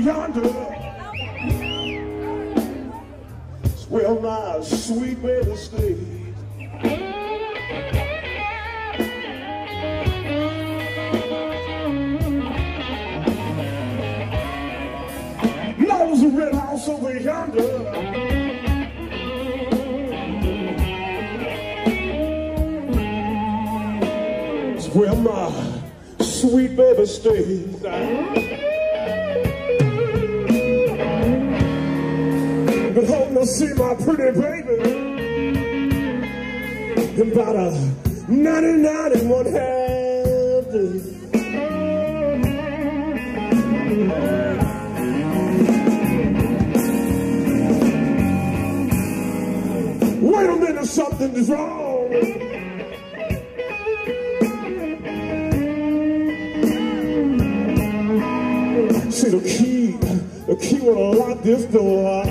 yonder, it's where my sweet baby stays. Now there's a red house over yonder. Where my sweet baby stays. I've been hoping to see my pretty baby in about a 99 1/2 day. Wait a minute, something is wrong. See, the key will lock this door.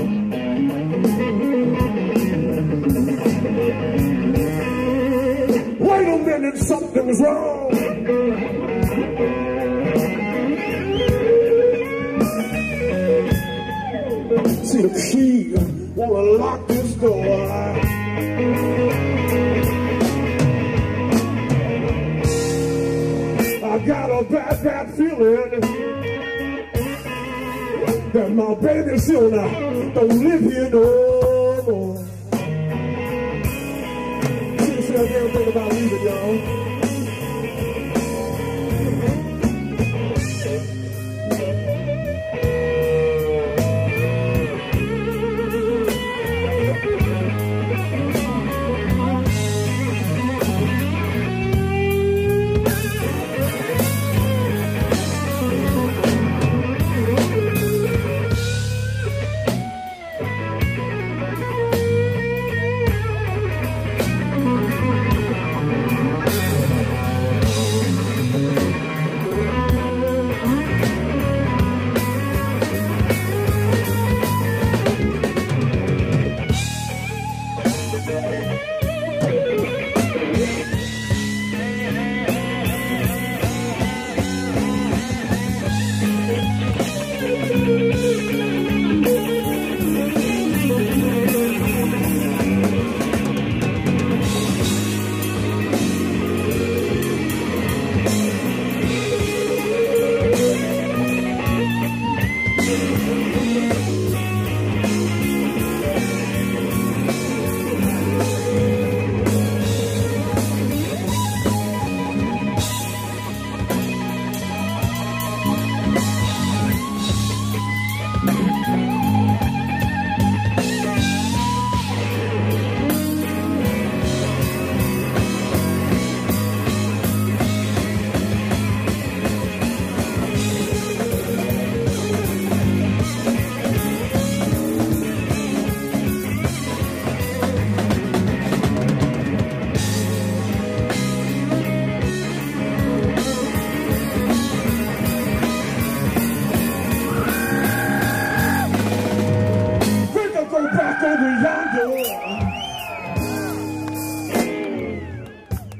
Wait a minute, something's wrong. See, the key will lock this door. I got a bad, bad feeling that my baby Siona don't live here no more. Seriously, I can't think about leaving,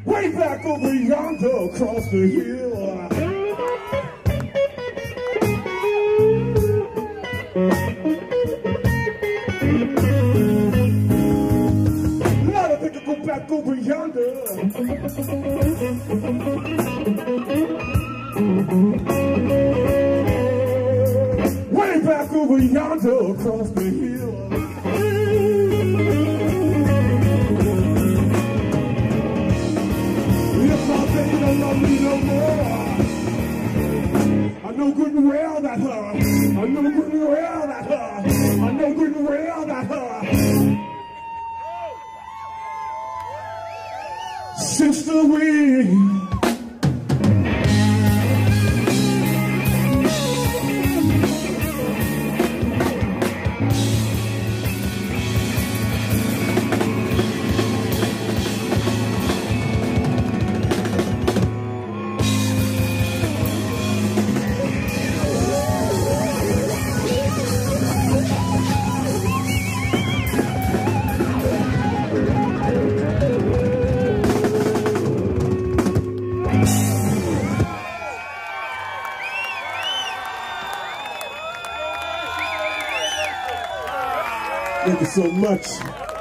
way back over yonder, across the hill. Now I think I go back over yonder. Way back over yonder, across the hill. Since the wind Thank you so much.